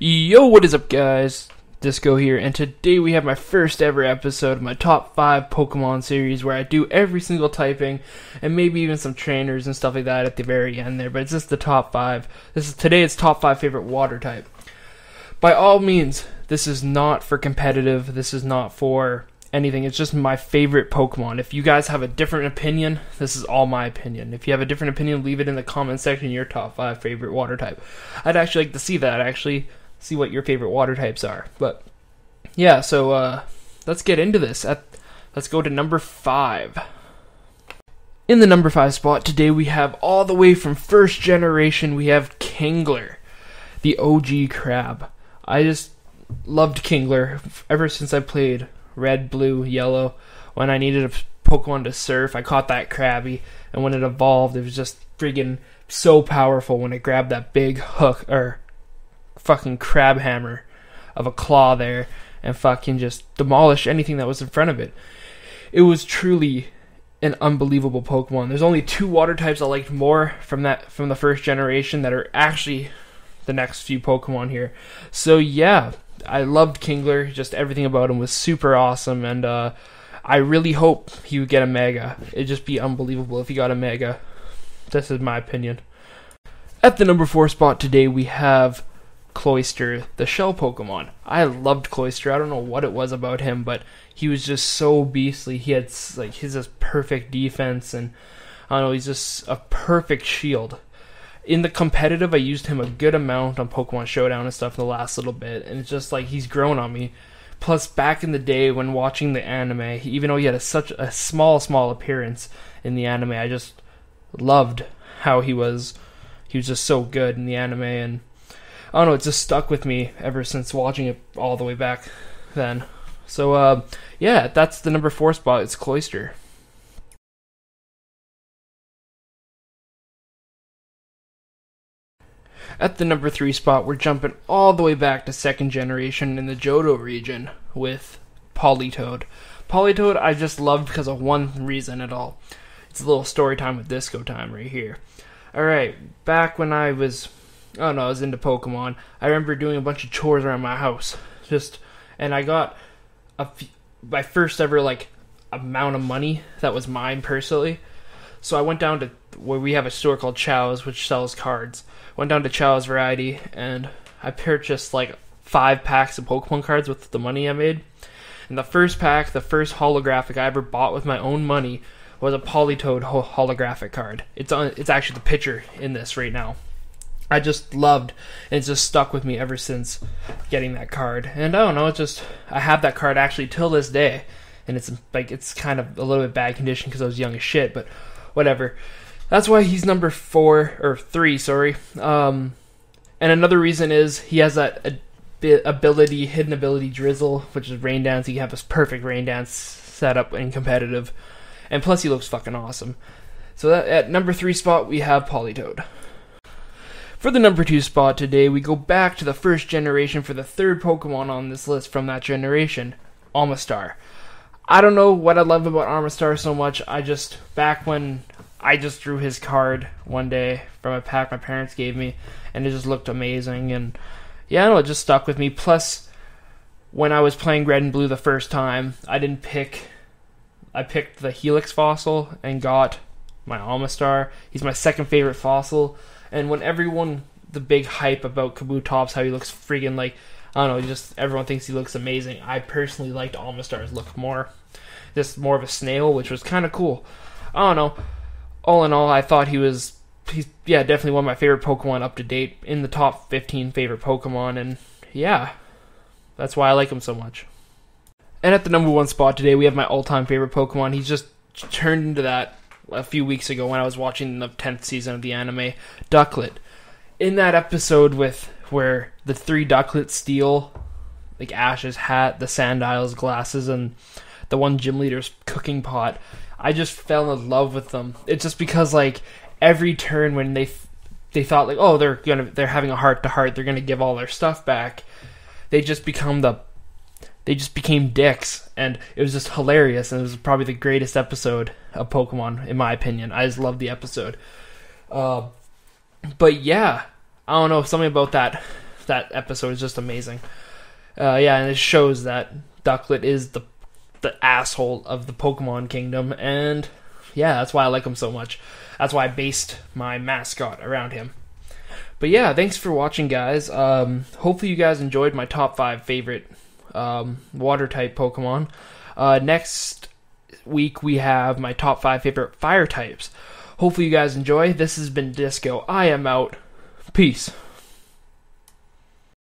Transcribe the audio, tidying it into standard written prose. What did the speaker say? Yo, what is up guys? Disco here, and today we have my first ever episode of my top 5 Pokemon series where I do every single typing and maybe even some trainers and stuff like that at the very end there, but it's just the top 5. Today it's top 5 favorite water type. By all means, this is not for competitive, this is not for anything, it's just my favorite Pokemon. If you guys have a different opinion, this is all my opinion. If you have a different opinion, leave it in the comment section, your top 5 favorite water type. I'd actually like to see that, actually. See what your favorite water types are. But yeah, so let's get into this. Let's go to number 5. In the number 5 spot today, we have all the way from first generation, we have Kingler, the OG crab. I just loved Kingler ever since I played Red, Blue, Yellow. When I needed a Pokemon to surf, I caught that Krabby, and when it evolved, it was just friggin' so powerful when it grabbed that big hook, or fucking crab hammer of a claw there, and fucking just demolish anything that was in front of it. It was truly an unbelievable Pokemon. There's only 2 water types I liked more from the first generation that are actually the next few Pokemon here. So yeah, I loved Kingler. Just everything about him was super awesome, and I really hope he would get a Mega. It'd just be unbelievable if he got a Mega. This is my opinion. At the number 4 spot today, we have Cloyster, the shell Pokemon. I loved Cloyster. I don't know what it was about him, but he was just so beastly. He had like his perfect defense, and I don't know, he's just a perfect shield. In the competitive, I used him a good amount on Pokemon Showdown and stuff in the last little bit, and it's just like he's grown on me. Plus, back in the day when watching the anime, even though he had such a small appearance in the anime, I just loved how he was. He was just so good in the anime, and I don't know, it just stuck with me ever since watching it all the way back then. So, yeah, that's the number 4 spot. It's Cloyster. At the number 3 spot, we're jumping all the way back to second generation in the Johto region with Politoed. Politoed I just loved because of one reason at all. It's a little story time with Disco Time right here. Alright, back when I was into Pokemon. I remember doing a bunch of chores around my house, and I got my first ever amount of money that was mine personally. So I went down to where we have a store called Chow's, which sells cards. Went down to Chow's Variety, and I purchased 5 packs of Pokemon cards with the money I made. And the first pack, the first holographic I ever bought with my own money, was a Politoed holographic card. It's actually the picture in this right now. I just loved, and it's just stuck with me ever since getting that card. And I don't know, it's just, I have that card actually till this day, and it's it's kind of a little bit bad condition because I was young as shit, but whatever. That's why he's number 3, sorry. And another reason is he has that hidden ability Drizzle, which is rain dance. He can have his perfect rain dance setup in competitive, and plus he looks fucking awesome. So at number 3 spot we have Politoed. For the number 2 spot today, we go back to the first generation for the 3rd Pokemon on this list from that generation, Almastar. I don't know what I love about Almastar so much. Back when I just drew his card one day from a pack my parents gave me, and it just looked amazing, and yeah, I know, it just stuck with me. Plus, when I was playing Red and Blue the first time, I picked the Helix Fossil and got my Almastar. He's my 2nd favorite fossil. And when the big hype about Kabutops, how he looks friggin' everyone thinks he looks amazing. I personally liked Almastar's look more. Just more of a snail, which was kind of cool. I don't know. All in all, I thought he's definitely one of my favorite Pokemon up to date, in the top 15 favorite Pokemon, and yeah, that's why I like him so much. And at the number 1 spot today, we have my all-time favorite Pokemon. He's just turned into that a few weeks ago when I was watching the 10th season of the anime, Ducklett. In that episode where the 3 Ducklets steal Ash's hat, the Sandile's glasses, and the one gym leader's cooking pot, I just fell in love with them. It's just because every turn when they thought oh, they're having a heart to heart, they're gonna give all their stuff back, they just became dicks, and it was just hilarious, and it was probably the greatest episode of Pokemon, in my opinion. I just loved the episode. But yeah, I don't know, something about that that episode is just amazing. Yeah, and it shows that Ducklett is the asshole of the Pokemon Kingdom, and yeah, that's why I like him so much. That's why I based my mascot around him. But yeah, thanks for watching, guys. Hopefully you guys enjoyed my top 5 favorite water-type Pokemon. Next week we have my top 5 favorite fire types. Hopefully you guys enjoy. This has been Disco. I am out. Peace.